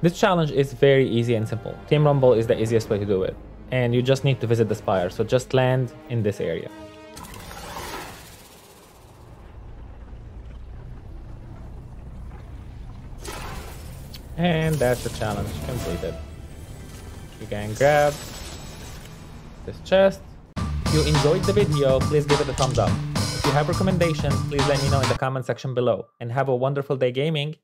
This challenge is very easy and simple. Team Rumble is the easiest way to do it, and you just need to visit the spire, so just land in this area. And that's the challenge completed. You can grab this chest. If you enjoyed the video, please give it a thumbs up. If you have recommendations, please let me know in the comment section below. And have a wonderful day gaming!